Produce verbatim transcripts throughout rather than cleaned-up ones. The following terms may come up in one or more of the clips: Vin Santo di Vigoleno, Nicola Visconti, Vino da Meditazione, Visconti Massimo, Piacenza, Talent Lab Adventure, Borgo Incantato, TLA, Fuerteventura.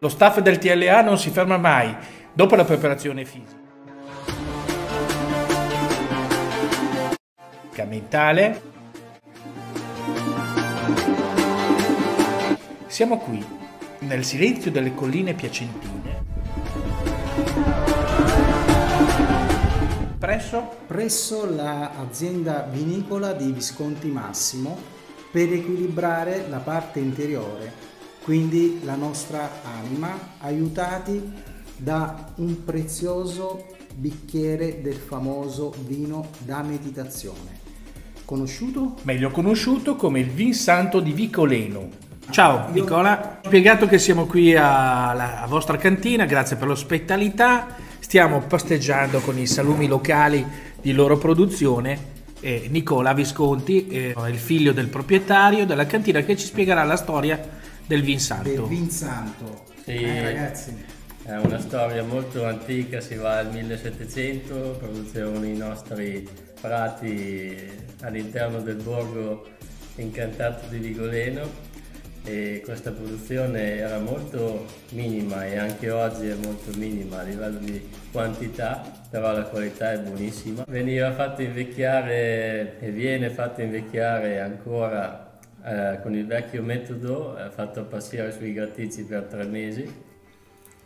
Lo staff del T L A non si ferma mai dopo la preparazione fisica, mentale. Siamo qui, nel silenzio delle colline piacentine, presso, presso l'azienda vinicola di Visconti Massimo, per equilibrare la parte interiore, quindi la nostra anima, aiutati da un prezioso bicchiere del famoso vino da meditazione. Conosciuto? Meglio conosciuto come il Vin Santo di Vigoleno. Ciao Nicola, ho spiegato che siamo qui alla vostra cantina, grazie per l'ospitalità. Stiamo pasteggiando con i salumi locali di loro produzione. E Nicola Visconti è il figlio del proprietario della cantina, che ci spiegherà la storia del Vin Santo. Del Vin Santo, sì. Eh, ragazzi, è una storia molto antica, si va al millesettecento, produzione i nostri prati all'interno del Borgo Incantato di Vigoleno, e questa produzione era molto minima e anche oggi è molto minima a livello di quantità, però la qualità è buonissima. Veniva fatto invecchiare e viene fatto invecchiare ancora eh, con il vecchio metodo, eh, fatto passare sui grattizzi per tre mesi,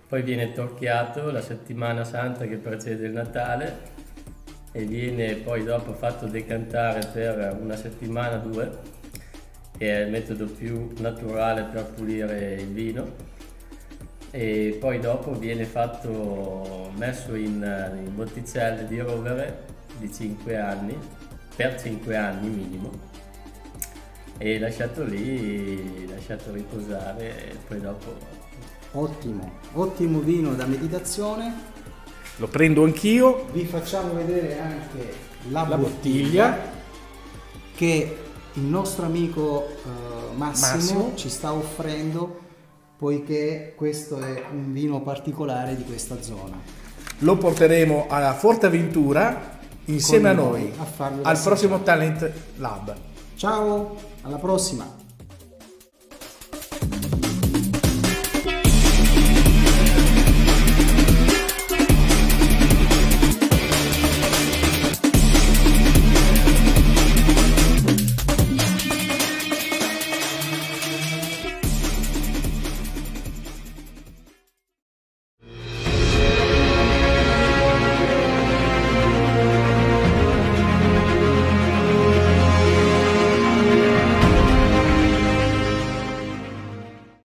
poi viene torchiato la settimana santa che precede il Natale e viene poi dopo fatto decantare per una settimana o due, che è il metodo più naturale per pulire il vino, e poi dopo viene fatto, messo in, in botticelle di rovere di cinque anni, per cinque anni minimo, e lasciato lì, lasciato riposare, e poi dopo... Ottimo, ottimo vino da meditazione. Lo prendo anch'io. Vi facciamo vedere anche la, la bottiglia, bottiglia che il nostro amico eh, Massimo, Massimo ci sta offrendo, poiché questo è un vino particolare di questa zona. Lo porteremo alla Fuerteventura insieme a noi, noi a al prossimo Talent Lab. Ciao, alla prossima!